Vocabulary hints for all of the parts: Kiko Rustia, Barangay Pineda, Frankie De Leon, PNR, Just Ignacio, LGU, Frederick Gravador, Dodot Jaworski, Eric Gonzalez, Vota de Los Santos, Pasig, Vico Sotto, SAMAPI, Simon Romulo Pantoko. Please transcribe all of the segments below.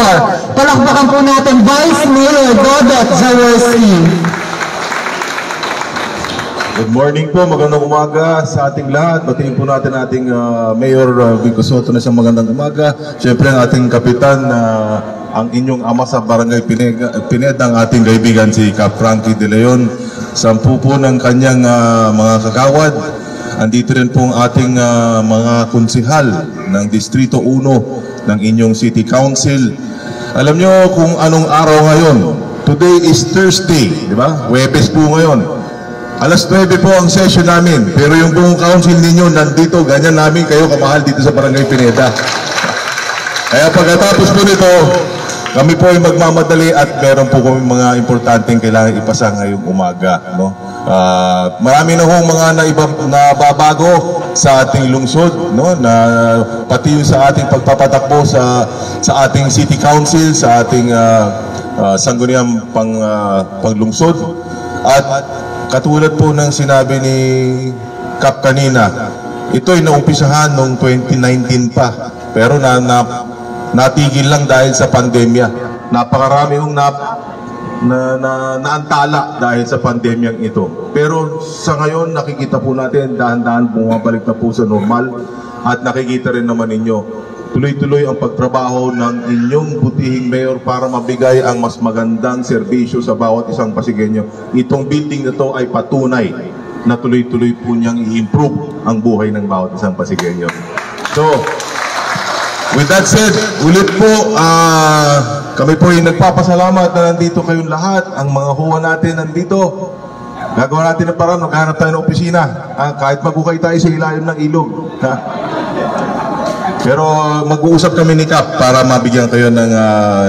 Mayor. Palakpakan po natin Vice Mayor Dodot Jaworski. Good morning po, magandang umaga sa ating lahat. Batiin po natin ating Mayor Vico Sotto na isang magandang umaga. Siyempre ang ating kapitan na ang inyong ama sa Barangay Pineda, ang ating kaibigan si Kap Frankie De Leon. Sampu po ng kanyang mga kakawad. Andito rin po ang ating mga konsihal ng Distrito 1 ng inyong City Council. Alam nyo kung anong araw ngayon. Today is Thursday, di ba? Huwebes po ngayon. Alas 9 po ang session namin, pero yung buong council ninyo nandito, ganyan namin kayo kamahal dito sa Barangay Pineda. Kaya pagkatapos po nito, kami po ay magmamadali at meron po kami mga importanteng kailangan ipasa ngayong umaga. No? Marami na hong mga nababago sa ating lungsod, no? Na, pati yung sa ating pagpapatakbo sa ating city council, sa ating sangguniang panglungsod. At katulad po ng sinabi ni Kap kanina, ito ay naumpisahan noong 2019 pa. Pero natigil lang dahil sa pandemya. Napakarami yung naantala dahil sa pandemyang ito. Pero sa ngayon, nakikita po natin dahan-dahan bumabalik na po sa normal. At nakikita rin naman ninyo, tuloy-tuloy ang pagtrabaho ng inyong butihing mayor para mabigay ang mas magandang serbisyo sa bawat isang Pasigueño. Itong building na to ay patunay na tuloy-tuloy po niyang i-improve ang buhay ng bawat isang Pasigueño. So, with that said, ulit po, kami po ay nagpapasalamat na nandito kayong lahat. Ang mga huwa natin nandito. Gagawa natin ng paraan, maghanap tayo ng opisina. Kahit magukay tayo sa ilalim ng ilog. Ha? Pero mag-uusap kami ni Kap para mabigyan kayo ng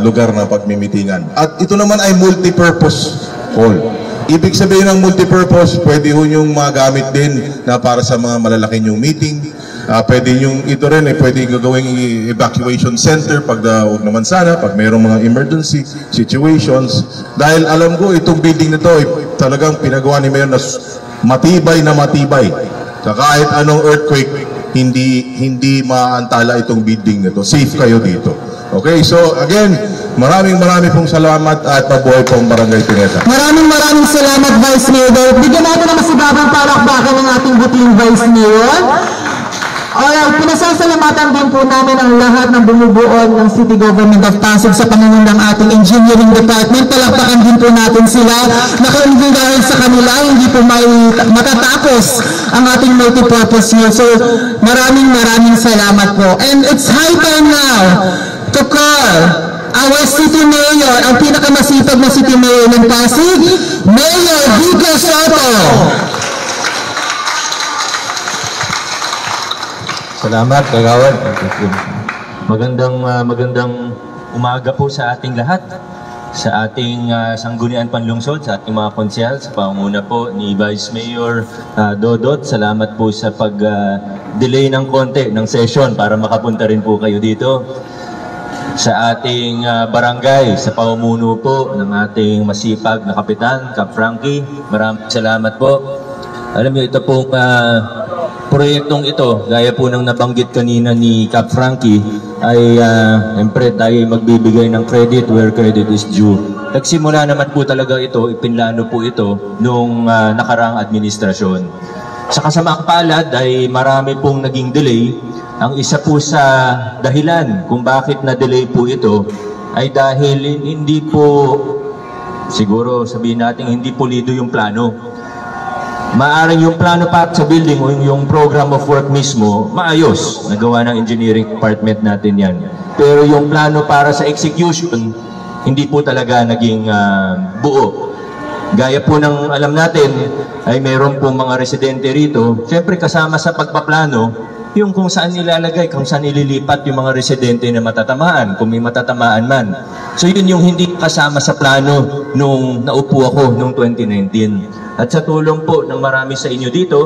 lugar na pagmimitingan. At ito naman ay multi-purpose hall. Ibig sabihin ng multi-purpose, pwede ho yung magamit din na para sa mga malalaking yung meeting. Pwede yung ito rin, pwede gagawing evacuation center pag huwag naman sana, pag mayroong mga emergency situations. Dahil alam ko, itong building na ito ay talagang pinagawa ni Mayor na matibay na matibay. Sa kahit anong earthquake, hindi maantala itong building nito. Safe kayo dito. Okay, so again, maraming pong salamat at mabuhay pong Barangay Pineda. Maraming salamat, Vice Mayor. Bigyan natin ang masibabang palakbakan ng ating buting Vice Mayor. Alright, pinasasalamatan din po namin ang lahat ng bumubuo ng City Government of Pasig sa pangunguna ng ating Engineering Department. Palakpakan din po natin sila. Naka-involve dahil sa kanila, hindi po matatapos ang ating multi-purpose nyo. So, maraming salamat po. And it's high time now to call our City Mayor, ang pinakamasipag na City Mayor ng Pasig, Mayor Vico Sotto. Salamat, kagawad. Magandang umaga po sa ating lahat, sa ating sanggunian panlungsod, sa ating mga konsyal, sa pangunguna po ni Vice Mayor Dodot. Salamat po sa pag-delay ng konti ng session para makapunta rin po kayo dito. Sa ating barangay, sa pamumuno po ng ating masipag na kapitan, Kap Frankie, maraming salamat po. Alam niyo, ito po proyektong ito, gaya po ng nabanggit kanina ni Kap Frankie, ay siyempre tayo magbibigay ng credit where credit is due. Nagsimula naman po talaga ito, ipinlano po ito nung nakaraang administrasyon. Sa kasamaang palad ay marami pong naging delay. Ang isa po sa dahilan kung bakit na-delay po ito ay dahil hindi po, siguro sabihin natin, hindi pulido yung plano. Maaaring yung plano para sa building o yung program of work mismo, maayos. Nagawa ng engineering department natin yan. Pero yung plano para sa execution, hindi po talaga naging buo. Gaya po ng alam natin, ay meron po mga residente rito. Siyempre kasama sa pagpaplano, yung kung saan nilalagay, kung saan ililipat yung mga residente na matatamaan, kung may matatamaan man. So yun yung hindi kasama sa plano nung naupo ako noong 2019. At sa tulong po ng marami sa inyo dito,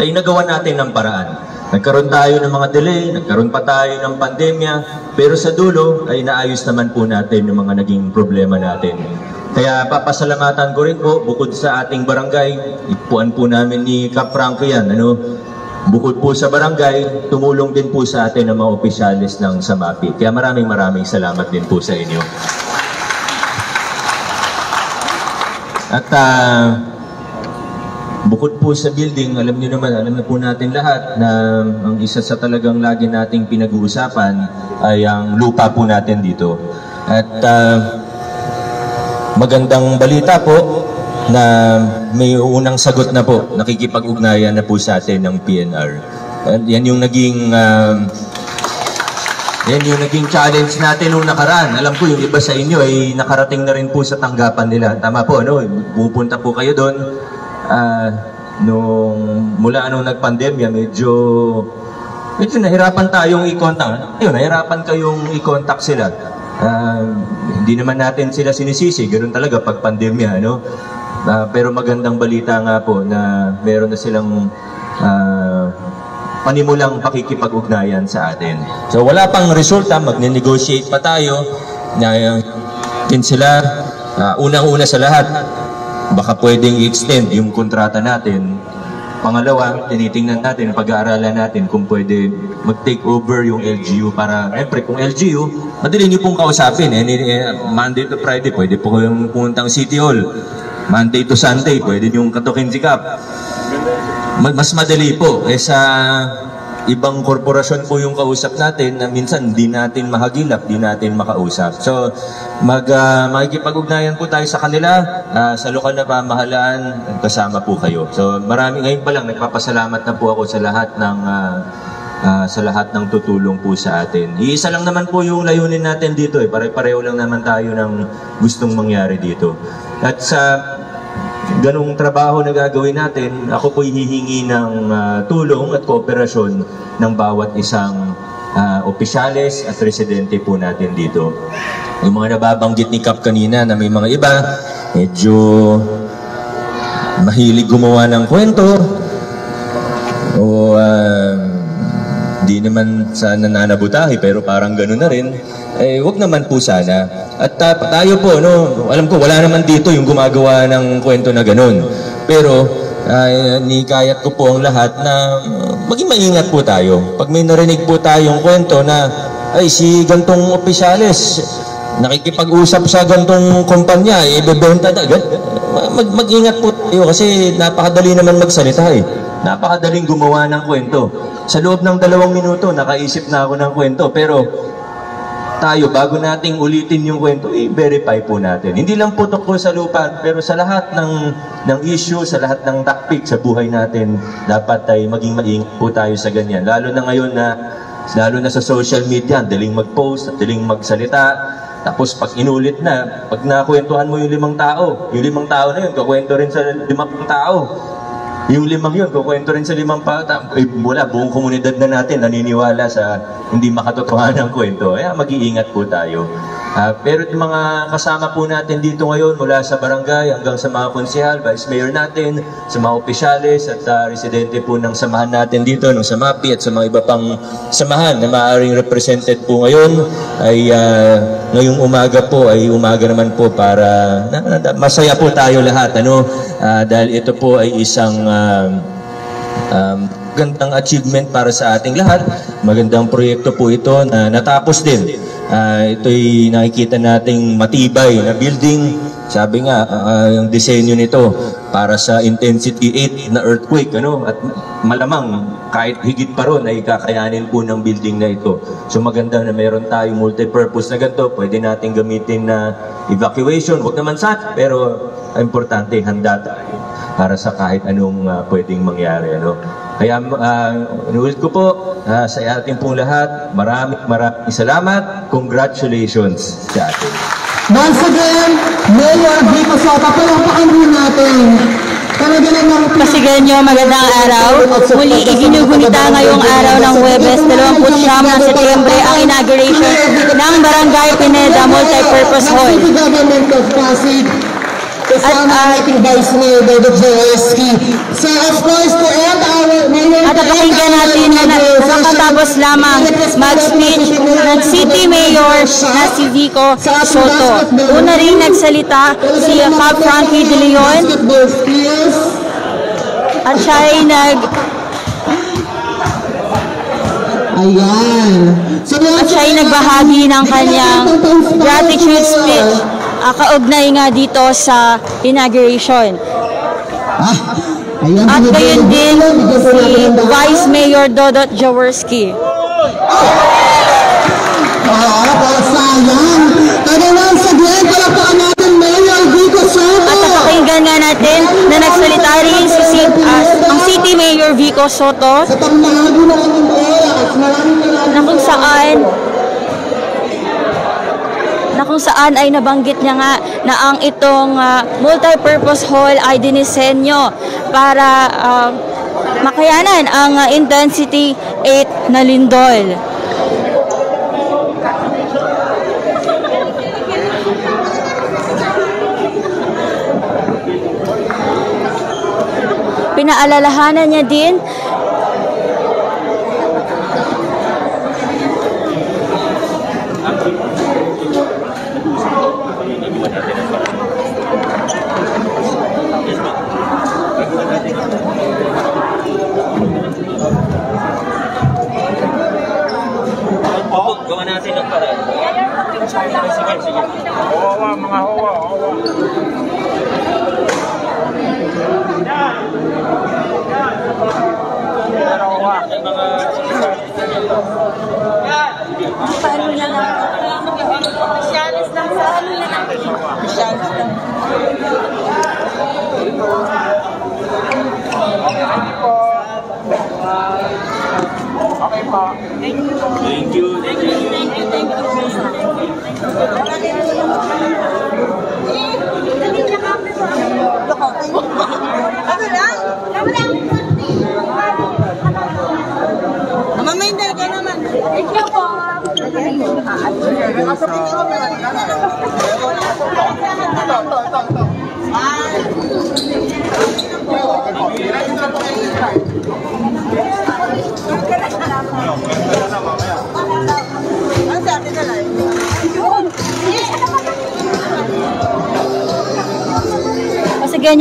ay nagawa natin ng paraan. Nagkaroon tayo ng mga delay, nagkaroon pa tayo ng pandemya, pero sa dulo ay naayos naman po natin yung mga naging problema natin. Kaya papasalamatan ko rin po, bukod sa ating barangay, ipuan po namin ni Kap Frankie yan, Bukod po sa barangay, tumulong din po sa atin ang mga opisyalis ng SAMAPI. Kaya maraming salamat din po sa inyo. At bukod po sa building, alam niyo naman, alam na po natin lahat na ang isa sa talagang lagi nating pinag-uusapan ay ang lupa po natin dito. At magandang balita po na may unang sagot na po, nakikipag-ugnayan na po sa atin ng PNR. At yan yung naging challenge natin noong nakaraan. Alam ko yung iba sa inyo ay nakarating na rin po sa tanggapan nila. Tama po, ano? Pupunta po kayo doon. Mula nung nagpandemya, medyo nahirapan tayong i-contact. Ayun, nahirapan kayong i-contact sila. Hindi naman natin sila sinisisi. Ganun talaga pag pandemya, ano? Pero magandang balita nga po na meron na silang panimulang pakikipag-ugnayan sa atin. So wala pang resulta, magne-negotiate pa tayo. Unang-una sa lahat, baka pwedeng i-extend yung kontrata natin. Pangalawa, tinitingnan natin, pag-aaralan natin kung pwede mag-take over yung LGU para, siyempre, kung LGU, madali niyo pong kausapin. Monday to Friday, pwede po kayong pumunta ng City Hall. Monday to Sunday, pwede niyong katukin sikap. Mas madali po kaysa ibang korporasyon po yung kausap natin na minsan di natin mahagilap, di natin makausap. So, makikipag-ugnayan po tayo sa kanila, sa lokal na pamahalaan, kasama po kayo. So, ngayon pa lang, nagpapasalamat na po ako sa lahat ng tutulong po sa atin. Iisa lang naman po yung layunin natin dito. Pare-pareho lang naman tayo ng gustong mangyari dito. At sa ganong trabaho na gagawin natin, ako po'y hihingi ng tulong at kooperasyon ng bawat isang opisyales at residente po natin dito. Yung mga nababanggit ni Kap kanina na may mga iba, medyo mahilig gumawa ng kwento o di naman sana nananabutahe pero parang gano'n na rin, wag naman po sana. At tayo po, no, alam ko wala naman dito yung gumagawa ng kwento na gano'n. Pero nikayat ko po ang lahat na maging maingat po tayo. Pag may narinig po tayong kwento na, ay si gantong opisyales, nakikipag-usap sa gantong kumpanya, ibebenta na. Mag-ingat po tayo kasi napakadali naman magsalita eh. Napakadaling gumawa ng kwento. Sa loob ng 2 minuto, nakaisip na ako ng kwento. Pero tayo, bago nating ulitin yung kwento, i-verify po natin. Hindi lang putok ko sa lupa, pero sa lahat ng issue, sa lahat ng topic sa buhay natin, dapat ay maging maingat po tayo sa ganyan. Lalo na ngayon na, lalo na sa social media, daling mag-post, daling magsalita. Tapos pag inulit na, pag nakwentuhan mo yung limang tao na yun, kakwento rin sa 5 tao. Yung 5 yun, kukwento rin sa 5 pa, wala, buong komunidad na natin naniniwala sa hindi makatotohanan ng kwento. Kaya mag-iingat po tayo. Pero yung mga kasama po natin dito ngayon, mula sa barangay hanggang sa mga konsehal, vice mayor natin, sa mga opisyales at residente po ng samahan natin dito, ng SAMAPI at sa mga iba pang samahan na maaaring represented po ngayon, ay ngayong umaga po, ay umaga naman po para masaya po tayo lahat. Ano? Dahil ito po ay isang magandang achievement para sa ating lahat. Magandang proyekto po ito na natapos din. Ito'y nakikita nating matibay na building. Sabi nga, yung disenyo nito para sa intensity 8 na earthquake. Ano? At malamang kahit higit pa ron ay kakayanin po ng building na ito. So maganda na meron tayong multipurpose na ganito. Pwede natin gamitin na evacuation. Huwag naman sa, pero importante, handa tayo para sa kahit anong pwedeng mangyari. Ano? Kaya inulit ko po sa ating pong lahat, maraming salamat, congratulations sa atin. Once again, Mayor Vico Sotto, palakpakan po natin. Pasigueño, magandang araw. Muli, iginugunita ngayong araw ng Huwebes, 29 ng Setyembre, ang inauguration ng Barangay Pineda Multipurpose Hall. At pakinggan natin na nakatapos lamang mag-speech ng City Mayor na si Vico Sotto. Una rin nagsalita si Kap Frankie De Leon at siya ay Ayan. So, at siya ay nagbahagi ng kanyang gratitude speech. Kaugnay nga dito sa inauguration. At ngayon din si Vice Mayor Dodot Jaworski. At napakinggan nga natin na nagsalita rin ang City Mayor Vico Sotto na kung saan ay nabanggit niya nga na ang itong multi-purpose hall ay dinisenyo para makayanan ang intensity 8 na lindol. Pinaalalahanan niya din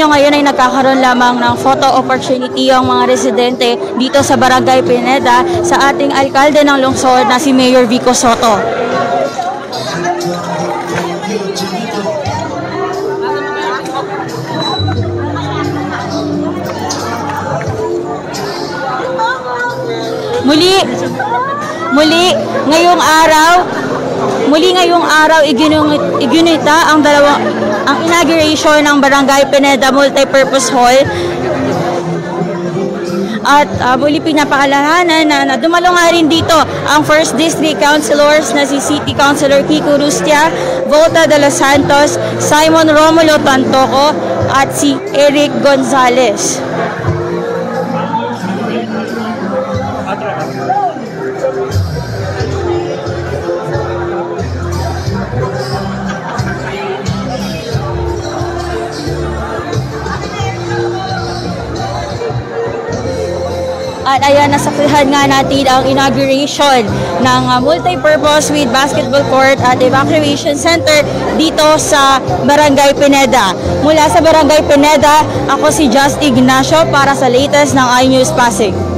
ngayon ay nagkakaroon lamang ng photo opportunity ang mga residente dito sa Barangay Pineda sa ating alkalde ng lungsod na si Mayor Vico Sotto. Muli ngayong araw iginita ang inauguration ng Barangay Pineda Multipurpose Hall at muli pinapaalalahanan na dumalo nga rin dito ang 1st District Councilors na si City Councilor Kiko Rustia, Vota de Los Santos, Simon Romulo Pantoko at si Eric Gonzalez. At ayan, nasaksihan nga natin ang inauguration ng multi-purpose with basketball court at evacuation center dito sa Barangay Pineda. Mula sa Barangay Pineda, ako si Just Ignacio para sa latest ng iNews Pasig.